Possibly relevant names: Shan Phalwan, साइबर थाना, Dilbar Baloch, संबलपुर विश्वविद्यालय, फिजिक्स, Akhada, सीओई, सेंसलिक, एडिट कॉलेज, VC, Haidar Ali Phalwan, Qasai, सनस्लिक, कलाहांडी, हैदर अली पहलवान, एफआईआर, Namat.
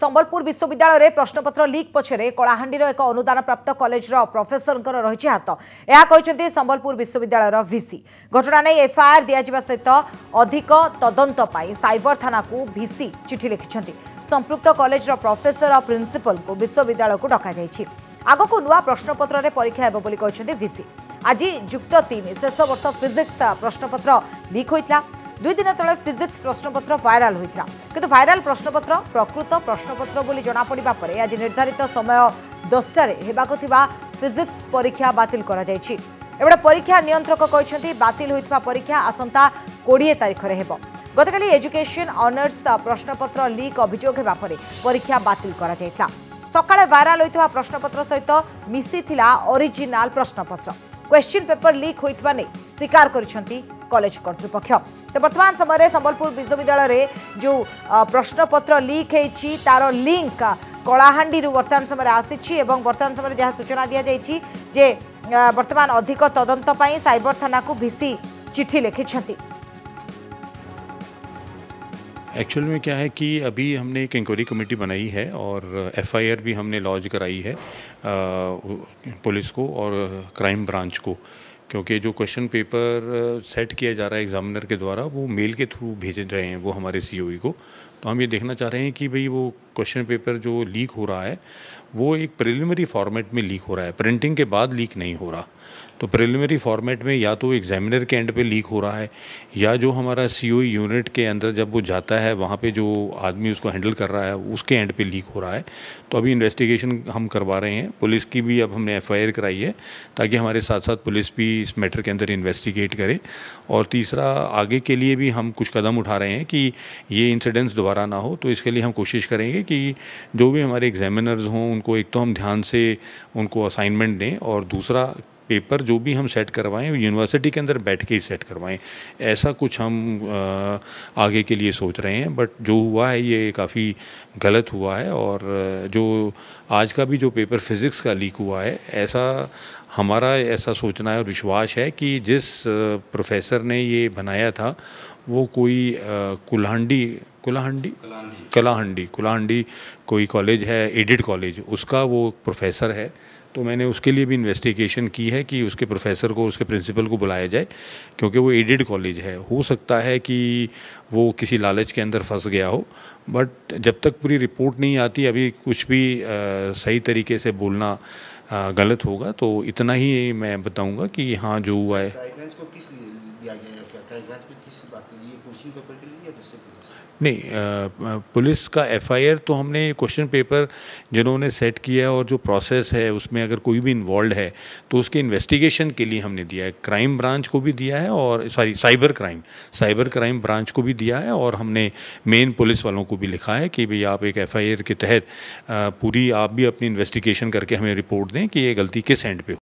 संबलपुर विश्वविद्यालय रे प्रश्नपत्र लीक पछरे कलाहांडी रो एक अनुदान प्राप्त कॉलेज रो प्रोफेसर कर रही हाथ या कहते संबलपुर विश्वविद्यालय रो वीसी घटना नहीं एफआईआर दिया जिवा सहित अधिक तदंत पाई साइबर थाना को वीसी चिठी लिखिसेंती संपुक्त कॉलेज रो प्रोफेसर और प्रिंसिपल को विश्वविद्यालय को डका जायछि आगो को नुआ प्रश्नपत्र रे परीक्षा हेबो बोली कहछन्ते वीसी आज युक्त 3 शेष वर्ष फिजिक्स प्रश्नपत्र लीक होइतला 2 दिन तले फिजिक्स प्रश्नपत्र वायरल होइतला किंतु वायरल प्रश्नपत्र प्रकृत प्रश्नपत्र बोली जना पड़िबा परे आज निर्धारित समय 10टा रे हेबाको थिबा फिजिक्स परीक्षा बातिल करा जायछि एबडा परीक्षा नियंत्रक कहछन्ते बातिल होइतबा परीक्षा आसंता 20 तारीख रे हेबो गतकाली एजुकेशन ऑनर्स प्रश्नपत्र लीक अभियोग होगा पर परीक्षा बातिल करा जायतला सकाळे वायरल होइतवा प्रश्नपत्र सहित मिसिथिला ओरिजिनल प्रश्नपत्र क्वेश्चन पेपर लीक होइतबा ने स्वीकार करिसेंती कॉलेज कर्तृपक्ष। तो वर्तमान समय संबलपुर विश्वविद्यालय रे जो प्रश्नपत्र लीक होईछि तार लिंक कलाहांडी वर्तमान समय आसीछि एवं वर्तमान समय जहाँ सूचना दि जाइछि जे वर्तमान अधिक तदंत पई साइबर थाना को वीसी चिट्ठी लिखिसेंती। एक्चुअल में क्या है कि अभी हमने एक इंक्वायरी कमेटी बनाई है और एफआईआर भी हमने लॉन्च कराई है पुलिस को और क्राइम ब्रांच को, क्योंकि जो क्वेश्चन पेपर सेट किया जा रहा है एग्जामिनर के द्वारा वो मेल के थ्रू भेजे रहे हैं वो हमारे सीओई को। तो हम ये देखना चाह रहे हैं कि भाई वो क्वेश्चन पेपर जो लीक हो रहा है वो एक प्रिलिमिनरी फॉर्मेट में लीक हो रहा है, प्रिंटिंग के बाद लीक नहीं हो रहा। तो प्रिलिमिनरी फॉर्मेट में या तो एग्जामिनर के एंड पे लीक हो रहा है या जो हमारा सीओई यूनिट के अंदर जब वो जाता है वहाँ पे जो आदमी उसको हैंडल कर रहा है उसके एंड पे लीक हो रहा है। तो अभी इन्वेस्टिगेशन हम करवा रहे हैं, पुलिस की भी अब हमने एफआईआर कराई है ताकि हमारे साथ साथ पुलिस भी इस मैटर के अंदर इन्वेस्टिगेट करे। और तीसरा आगे के लिए भी हम कुछ कदम उठा रहे हैं कि ये इंसिडेंट्स दोबारा ना हो। तो इसके लिए हम कोशिश करेंगे कि जो भी हमारे एग्जामिनर्स हों उनको एक तो हम ध्यान से उनको असाइनमेंट दें और दूसरा पेपर जो भी हम सेट करवाएं यूनिवर्सिटी के अंदर बैठ के ही सेट करवाएं। ऐसा कुछ हम आगे के लिए सोच रहे हैं, बट जो हुआ है ये काफ़ी गलत हुआ है। और जो आज का भी जो पेपर फिज़िक्स का लीक हुआ है ऐसा हमारा ऐसा सोचना है और विश्वास है कि जिस प्रोफेसर ने ये बनाया था वो कोई कलाहांडी कोई कॉलेज है एडिट कॉलेज उसका वो प्रोफेसर है। तो मैंने उसके लिए भी इन्वेस्टिगेशन की है कि उसके प्रोफेसर को उसके प्रिंसिपल को बुलाया जाए, क्योंकि वो एडिट कॉलेज है, हो सकता है कि वो किसी लालच के अंदर फंस गया हो। बट जब तक पूरी रिपोर्ट नहीं आती अभी कुछ भी सही तरीके से बोलना गलत होगा। तो इतना ही मैं बताऊंगा कि हाँ जो हुआ है नहीं पुलिस का एफआईआर तो हमने क्वेश्चन पेपर जिन्होंने सेट किया और जो प्रोसेस है उसमें अगर कोई भी इन्वॉल्व है तो उसके इन्वेस्टिगेशन के लिए हमने दिया है, क्राइम ब्रांच को भी दिया है और साइबर क्राइम ब्रांच को भी दिया है। और हमने मेन पुलिस वालों को भी लिखा है कि भाई आप एक एफआईआर के तहत पूरी आप भी अपनी इन्वेस्टिगेशन करके हमें रिपोर्ट दें कि ये गलती किस एंड पे हो।